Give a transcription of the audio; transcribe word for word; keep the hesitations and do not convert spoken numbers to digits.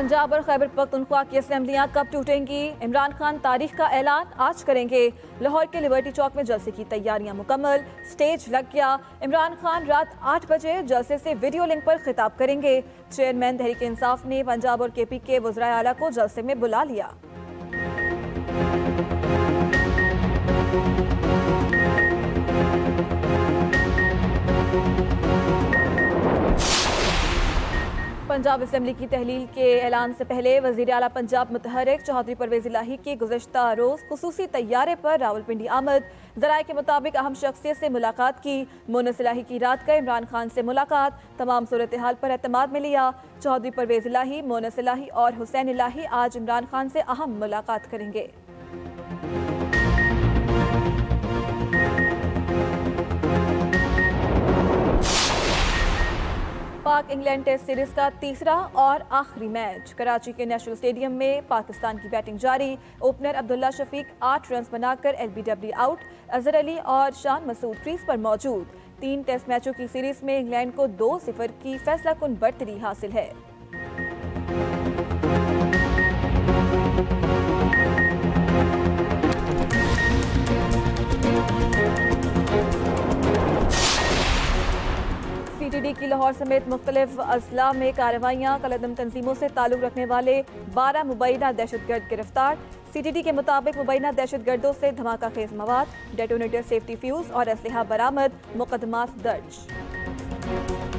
पंजाब और खैबर पख्तूनख्वा की असम्बलियां कब टूटेंगी? इमरान खान तारीख का ऐलान आज करेंगे। लाहौर के लिबर्टी चौक में जलसे की तैयारियां मुकम्मल, स्टेज लग गया। इमरान खान रात आठ बजे जलसे से वीडियो लिंक पर खिताब करेंगे। चेयरमैन तहरीक इंसाफ ने पंजाब और के पी के वज़राए आला को जलसे में बुला लिया। पंजाब असेंबली की तहलील के ऐलान से पहले वज़ीर आला पंजाब मुतहरिक चौधरी परवेज़ इलाही की गुज़श्ता रोज़ खुसूसी तैयारे पर रावलपिंडी आमद। ज़राए के मुताबिक अहम शख्सियत से मुलाकात की। मोनीसा इलाही की रात का इमरान खान से मुलाकात, तमाम सूरत हाल पर एतमाद में लिया। चौधरी परवेज़ इलाही, मोनीसा इलाही और हुसैन इलाही आज इमरान खान से अहम मुलाकात करेंगे। पाक इंग्लैंड टेस्ट सीरीज का तीसरा और आखिरी मैच कराची के नेशनल स्टेडियम में पाकिस्तान की बैटिंग जारी। ओपनर अब्दुल्ला शफीक आठ रन बनाकर L B W out. Azhar Ali और शान मसूद क्रीज पर मौजूद। तीन टेस्ट मैचों की सीरीज में इंग्लैंड को दो सिफर की फैसलाकुन बढ़तरी हासिल है। सी टी डी की लाहौर समेत मुख्तलिफ अजला में कार्रवाइयाँ। कलदम तंजीमों से ताल्लुक़ रखने वाले बारह मुबैना दहशतगर्द गिरफ्तार। सी टी डी के मुताबिक मुबैना दहशतगर्दों से धमाका खेज मवाद, डेटोनेटर, सेफ्टी फ्यूज और असलहा बरामद। मुकदमा दर्ज।